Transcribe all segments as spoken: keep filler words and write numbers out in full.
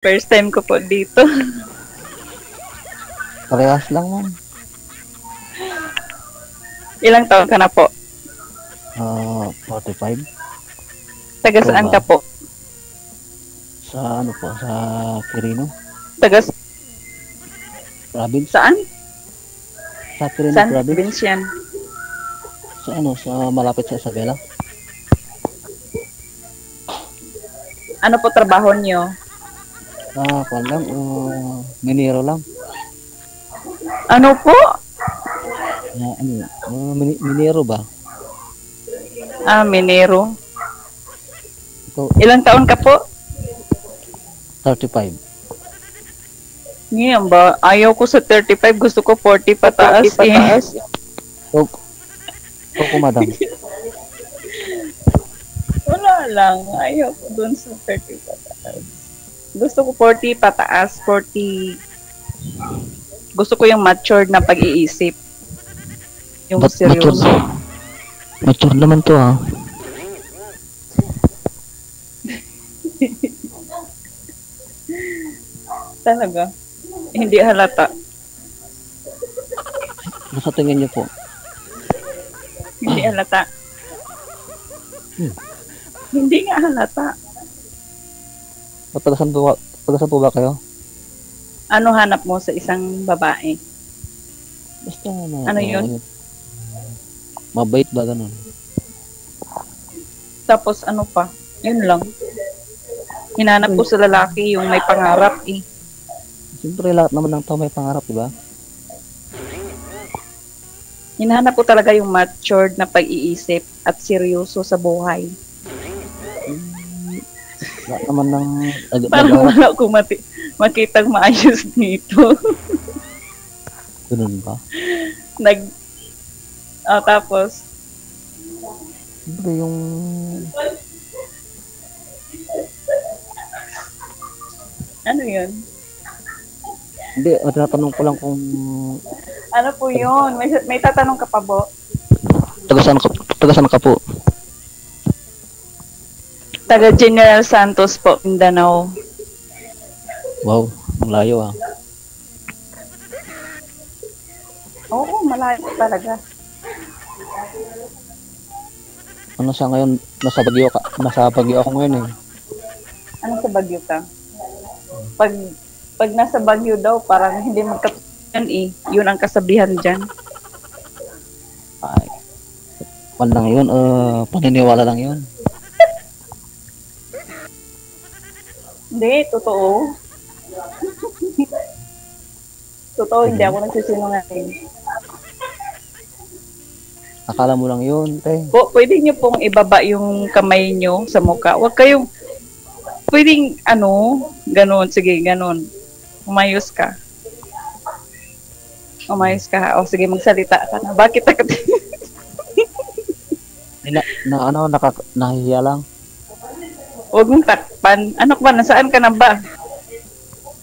First time ko po dito. Parehas lang, ma'am. Ilang taon ka na po? Ah, uh, forty-five. Taga saan ka po? Sa ano po? Sa Quirino? Taga province? Saan? Sa Quirino province yan. Sa ano? Sa malapit sa Isabela? Ano po trabaho niyo? Ah, kwan lang, uh, minero lang. Ano po? Ah, ano, uh, min minero ba? Ah, minero. Ikaw, ilang taon ka po? thirty-five. Ngayon ba? Ayaw ko sa thirty-five, gusto ko forty pataas. forty pataas. Tok. Tok, madam. Wala lang, ayaw ko dun sa thirty pataas. Gusto ko forty pataas, forty. Gusto ko yung matured na pag-iisip. Yung but seryoso. Matured, matured naman to, ha? Talaga? Hindi halata. Nasa tingin niyo po? Hindi halata. Hmm. Hindi nga halata. Pagkasan po, pagkasan po ba kayo? Ano hanap mo sa isang babae? Basta na, ano yun? Mabait ba ganun? Tapos ano pa? Yun lang. Hinanap ko sa lalaki yung may pangarap eh. Siyempre lahat naman ng tao may pangarap, diba? Hinahanap ko talaga yung matured na pag-iisip at seryoso sa buhay. Wala naman ng... Parang wala akong mati- makitang maayos dito. Ganun ba? Nag... Oh, tapos? Siyempre yung... Ano yun? Hindi, tinatanong ko lang kung... Ano po yun? May, may tatanong ka pa po? Tagasan ka, tagasan ka po. Taga General Santos po, Mindanao. Wow, malayo ah. Oo, malayo talaga. Ano sa ngayon? Nasa Baguio ka? Nasa Baguio ako ngayon eh. Ano sa Baguio ka? Pag, pag nasa Baguio daw, parang hindi magkatuloyan eh. Yun ang kasabihan dyan. Ay, pan lang yun. Uh, paniniwala lang yun. Hindi, totoo. Totoo, hindi ako nagsisinungaling. Akala mo lang yun, te. Po, pwede nyo pong ibaba yung kamay nyo sa mukha. Huwag kayong, pwedeng ano, ganun, sige, ganun. Umayos ka. Umayos ka. O, sige, magsalita ka na. Bakit ako? na, na, ano, naka, nahihiya lang. Huwag mong takpan. Ano ba? Nasaan ka na ba?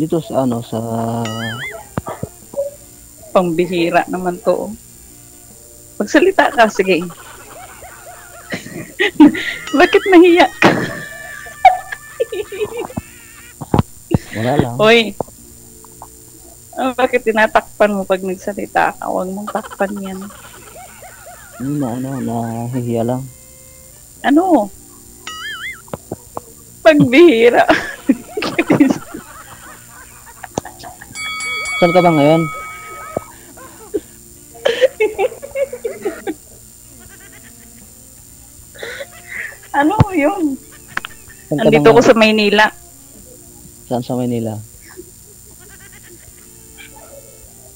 Dito sa ano, sa... Pangbihira naman to. Pagsalita ka, sige. Bakit nahiya ka? Wala lang. Hoy. Oh, bakit tinatakpan mo pag nagsalita ka? Huwag mong takpan yan. Ano, ano, nahihiya lang. Ano? Pagbihira. Saan ka ba ngayon? Ano yun? Andito ko sa Maynila. Saan sa Maynila?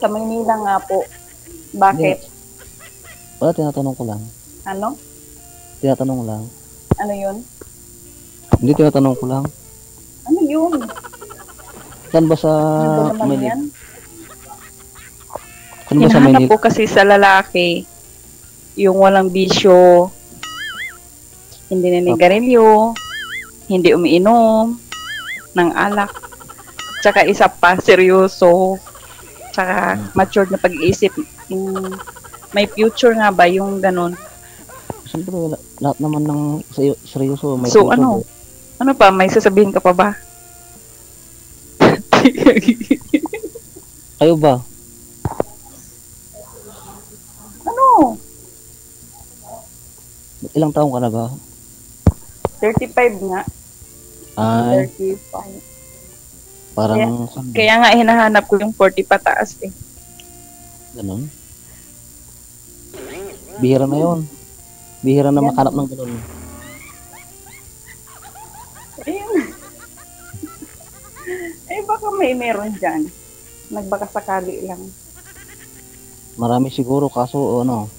Sa Maynila nga po. Bakit? Hindi. Wala, tinatanong ko lang. Ano? Tinatanong lang. Ano yun? Hindi, tinatanong ko lang. Ano yun? Saan ba sa... Ano ba naman yan? Saan ba sa Maynila? Hinahanap ko kasi sa lalaki, yung walang bisyo, hindi naninigarilyo, hindi umiinom ng alak, tsaka isa pa, seryoso, tsaka matured na pag-iisip. May future nga ba yung ganun? Siyempre, lahat naman ng seryoso, may so, future. So, ano? Ano pa? May sasabihin ka pa ba? Kayo ba? Ano? Ilang taong ka na ba? thirty-five nga. Ay. thirty-five. Parang... Kaya, kaya nga hinahanap ko yung forty pataas eh. Ganun? Bihira na yun. Bihira na makalap ng ganun. Eh baka may meron dyan. Nagbaka sakali lang. Marami siguro kaso ano.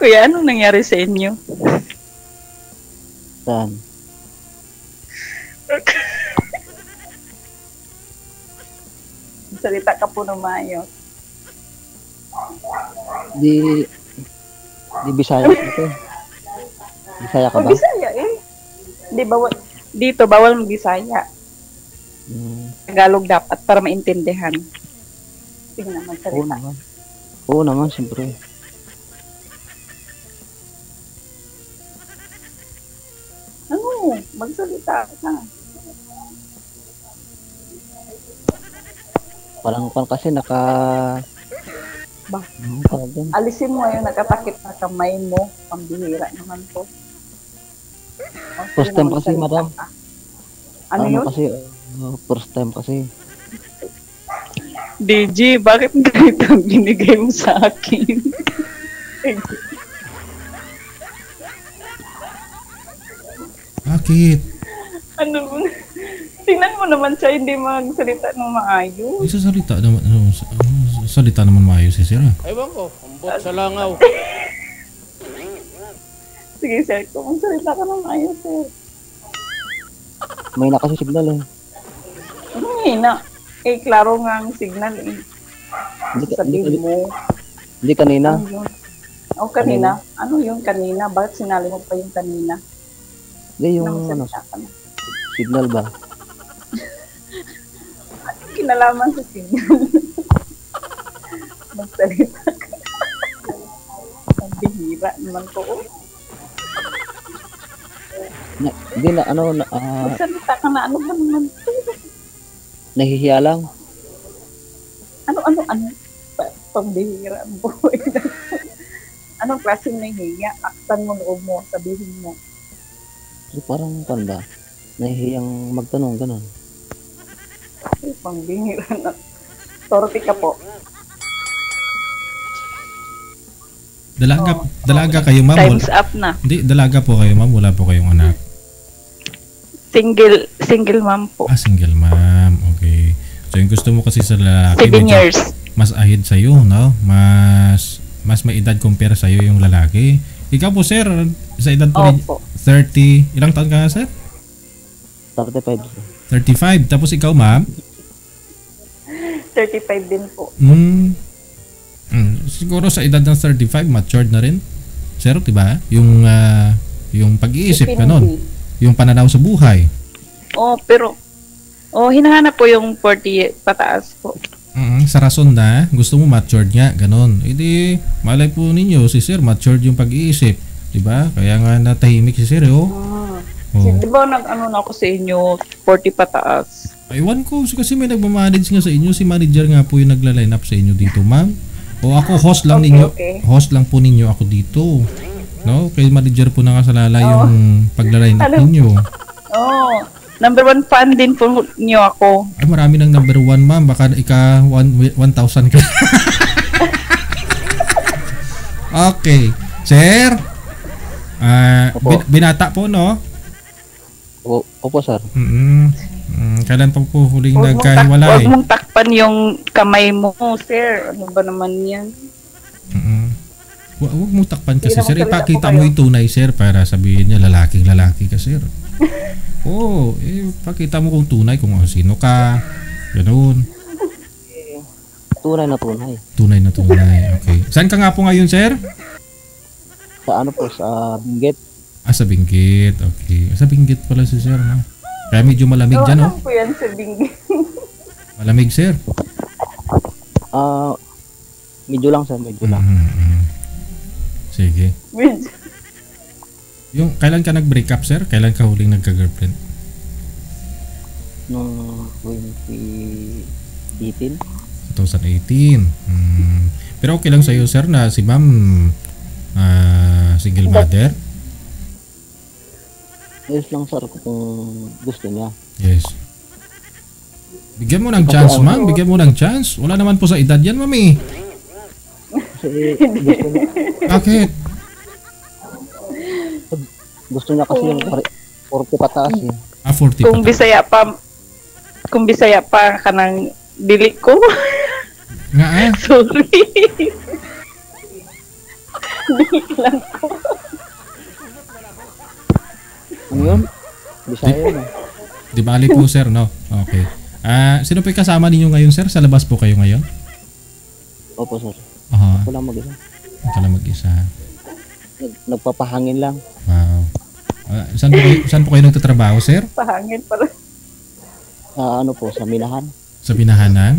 Kuya, anong nangyari sa inyo? Saan? Salita ka po ng maayos. Di... Di Bisaya ito. Bisaya ka ba? Oh, Bisaya eh. Di bawal... Dito, bawal mag-Bisaya. Hmm. Tagalog dapat para maintindihan. Sige naman, salita. Oo naman. Oo naman, siyempre. Ano? Magsalita na. Parang pan kasi naka... Bah, hmm, alisin mo yung nakatakip na kamay mo. Pambihira naman po. First time kasi, madam. Ano yun? Kasi, uh, first time kasi. D J, bakit ganito ang binigay mo sa akin? Bakit? Ano mo? Tingnan mo naman siya, hindi magsalita ng maayos. Ay, sasalita naman. Ano, salita naman maayos si Sir. Ewan ko, ambot sa langaw. Sige Sir, kung salita ka naman maayos Sir. Mahina kasi signal eh. Mahina? Eh, klaro nga ang signal eh. Sasabihin mo. Hindi kanina? O kanina? Ano yung kanina? Bakit sinali mo pa yung kanina? Hindi yung ano, signal ba? Ano kinalaman sa signal? Magsalita ka. Ang bihira naman ko. Hindi na, na, ano, na, uh, magsalita ka na, ano ba naman ito? Nahihiya lang. Ano, ano, ano? Pambihira ang buhay. Anong klaseng nahihiya? Aktan mo, loob mo, sabihin mo. So, parang panda. Nahihiyang magtanong, ganun. Ay, pambihira na. Torti ka po. Dalaga, oh, dalaga kayo ma'am. Time's up na. Hindi, dalaga po kayo ma'am. Wala po kayong anak. Single, single ma'am po. Ah, single ma'am. Okay. So, yung gusto mo kasi sa lalaki, seven years. Mas ahid sa'yo, no? Mas, mas may edad compare sa'yo yung lalaki. Ikaw po, sir, sa edad po, oh, po. thirty. Ilang taon ka, sir? thirty-five. thirty-five. Tapos ikaw, ma'am? thirty-five din po. Hmm. Mm, siguro sa edad ng thirty-five matured na rin. Sir, 'di ba? Yung uh, yung pag-iisip ganun, yung pananaw sa buhay. Oh, pero oh, hinahanap po yung forty pataas po. Mm, sa rason na gusto mo matured nga ganun. Eh di malay po ninyo si Sir matured yung pag-iisip, 'di ba? Kaya nga natahimik si Sir, oh. Oh. So, 'di ba nag-ano na ako sa inyo forty pataas. Aywan ko kasi may nagma-manage nga sa inyo, si manager nga po yung nagla-line up sa inyo dito, ma'am. O ako host lang okay, ninyo, okay. host lang po ninyo ako dito. No, kay manager po na kasalala oh. yung paglalayuan ninyo. Oh, number one fan din po niyo ako. Ay marami nang number one ma'am, baka ika one thousand ka. Okay, sir. Ah, uh, binata po no? O, opo sir. Mm -mm. Mm, kailan pa po huling nagkahiwalay? Huwag mong takpan yung kamay mo, sir. Ano ba naman yan? Mm-hmm. Huwag mong takpan kasi, sir. Ipakita mo yung tunay, sir, para sabihin niya lalaking-lalaki ka, sir. Oo, oh, ipakita eh, mo kung tunay, kung sino ka. Ganun. Tunay na tunay. Tunay na tunay, okay. Saan ka nga po ngayon, sir? Sa ano po, sa Benguet. Ah, sa Benguet, okay. Sa Benguet pala si sir, ha? Kaya medyo malamig oh, dyan, oh. Po yan sa Benguet. Malamig, sir? Ah, uh, medyo lang, sir. Medyo lang. Mm-hmm. Sige. Medyo. Yung kailan ka nag-break up, sir? Kailan ka huling nagka-girlfriend? No, twenty eighteen. twenty eighteen. Hmm. Pero okay lang sa iyo, sir, na si ma'am uh, single mother? Yes lang, sir, kung gusto niya. Yes. Bigyan mo ng chance, ma'am. Bigyan mo ng chance. Wala naman po sa edad yan, mami. Bakit? Gusto niya kasi yung forty pataas eh. Ah, forty kung pataas. Kung Bisaya pa, kung Bisaya pa ka ng dili ko. Nga eh? Sorry. Dili lang ko. Ano yun? Bisaya yun eh. Di bali po, sir, no? Okay. Ah, sino po kasama ninyo ngayon, sir? Sa labas po kayo ngayon? Opo, sir. Aha. Ako lang mag-isa. Ako lang mag-isa. Nagpapahangin lang. Wow. Uh, saan, po kayo, saan po kayo nagtatrabaho, sir? Pahangin pala. Uh, ano po, sa Minahan. Sa Minahan ng?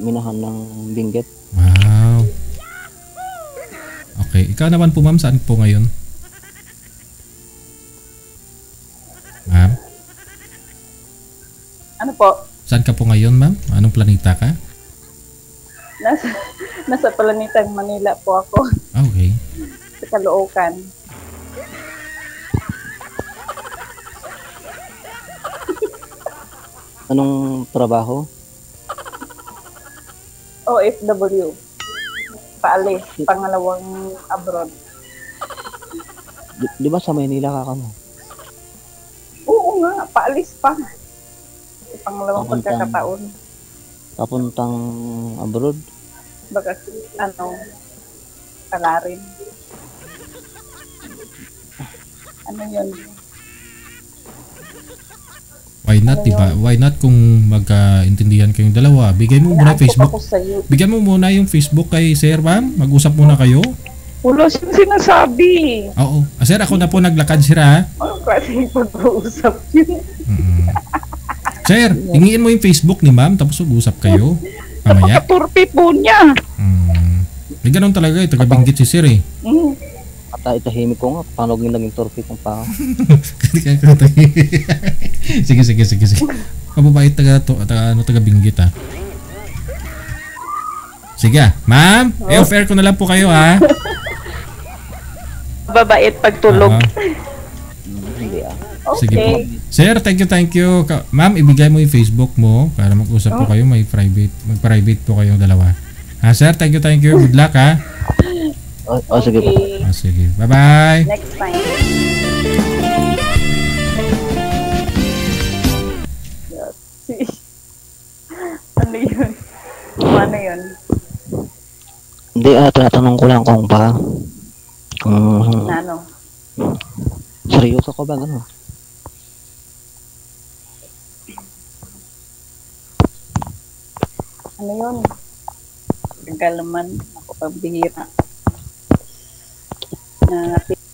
Minahan ng Benguet. Wow. Okay. Ikaw naman po, ma'am. Saan po ngayon? Ma'am? Ano po? Saan ka po ngayon, ma'am? Anong planeta ka? Nasa, nasa planetang Manila po ako. Okay. Sa Caloocan. Anong trabaho? O F W. Paalis. Pangalawang abroad. Di, di ba sa Manila ka kamo? Oo nga. Paalis pa. Pangalawang pagkakataon. Papuntang abroad? Baka, ano, Palarin. Ano yun? Why not, ano diba? Yun? Why not kung magkaintindihan kayong dalawa? Bigay mo muna Facebook. Bigay mo muna yung Facebook kay Sir, ma'am. Mag-usap muna kayo. Wala siyang sinasabi. Oo. Ah, sir, ako na po naglakad, sir, ha? Oo, kasi pag-uusap yun. Mm. Sir, hingiin mo yung Facebook ni ma'am tapos mag-usap kayo. Mamaya. Napaka-turpi po niya. Hmm. May ganun talaga eh. Taga-Benguet si sir eh. Mm. At itahimik ko nga. Paano yung naging turpi kung pa. Sige, sige, sige, sige. Mababait taga, taga, ano, taga-Benguet ha. Sige ah. Ma'am, oh. Eh, off-air ko na lang po kayo ha. Mababait pagtulog. Hindi ah. Okay. Sige po. Sir, thank you, thank you. Ma'am, ibigay mo yung Facebook mo para mag-usap oh. po kayo. May private, mag-private po kayong dalawa. Ha, sir, thank you, thank you. Good luck, ha? O, o sige po. O, sige. Bye-bye. Next time. Ano yun? Ano yun? Hindi, uh, tinatanong ko lang kung pa. Kung... Ano? Seryoso ko ba? Ano? Ano yun? Nagalaman ako pambihira. Na